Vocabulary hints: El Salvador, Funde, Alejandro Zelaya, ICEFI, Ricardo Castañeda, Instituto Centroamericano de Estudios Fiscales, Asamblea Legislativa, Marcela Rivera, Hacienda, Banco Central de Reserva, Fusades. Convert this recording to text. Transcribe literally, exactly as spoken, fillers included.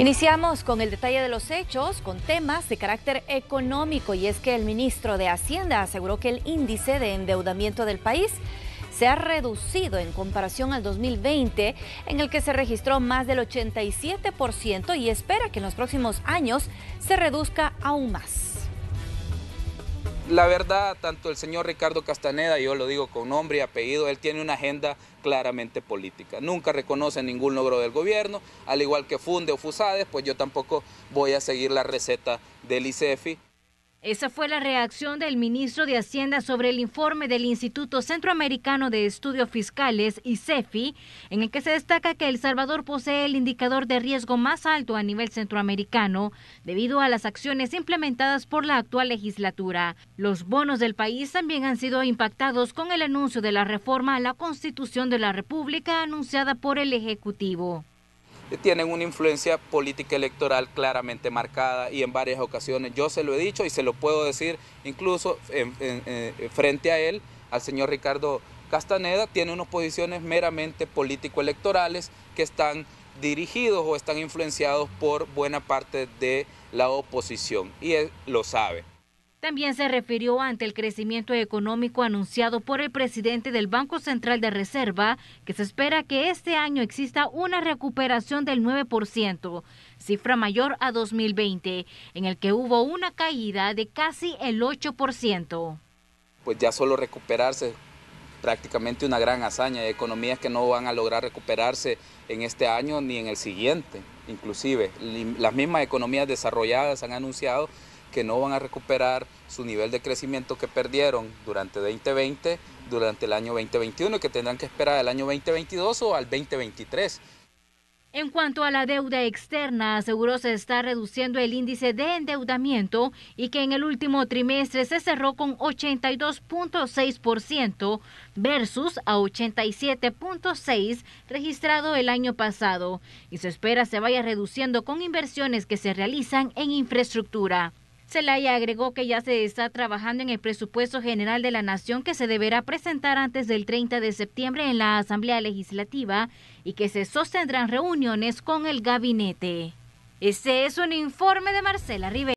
Iniciamos con el detalle de los hechos, con temas de carácter económico, y es que el ministro de Hacienda aseguró que el índice de endeudamiento del país se ha reducido en comparación al dos mil veinte, en el que se registró más del ochenta y siete por ciento, y espera que en los próximos años se reduzca aún más. La verdad, tanto el señor Ricardo Castañeda, yo lo digo con nombre y apellido, él tiene una agenda claramente política. Nunca reconoce ningún logro del gobierno, al igual que Funde o Fusades, pues yo tampoco voy a seguir la receta del I C E F I. Esa fue la reacción del ministro de Hacienda sobre el informe del Instituto Centroamericano de Estudios Fiscales, I C E F I, en el que se destaca que El Salvador posee el indicador de riesgo más alto a nivel centroamericano debido a las acciones implementadas por la actual legislatura. Los bonos del país también han sido impactados con el anuncio de la reforma a la Constitución de la República anunciada por el Ejecutivo. Tienen una influencia política electoral claramente marcada, y en varias ocasiones yo se lo he dicho y se lo puedo decir incluso en, en, en, frente a él, al señor Ricardo Castañeda, tiene unas posiciones meramente político-electorales que están dirigidos o están influenciados por buena parte de la oposición, y él lo sabe. También se refirió ante el crecimiento económico anunciado por el presidente del Banco Central de Reserva, que se espera que este año exista una recuperación del nueve por ciento, cifra mayor a dos mil veinte, en el que hubo una caída de casi el ocho por ciento. Pues ya solo recuperarse, prácticamente una gran hazaña, de economías que no van a lograr recuperarse en este año ni en el siguiente. Inclusive, las mismas economías desarrolladas han anunciado que no van a recuperar su nivel de crecimiento que perdieron durante veinte veinte, durante el año veinte veintiuno, y que tendrán que esperar el año veinte veintidós o al veinte veintitrés. En cuanto a la deuda externa, aseguró se está reduciendo el índice de endeudamiento y que en el último trimestre se cerró con ochenta y dos punto seis por ciento versus a ochenta y siete punto seis por ciento registrado el año pasado, y se espera se vaya reduciendo con inversiones que se realizan en infraestructura. Zelaya agregó que ya se está trabajando en el presupuesto general de la Nación, que se deberá presentar antes del treinta de septiembre en la Asamblea Legislativa, y que se sostendrán reuniones con el gabinete. Este es un informe de Marcela Rivera.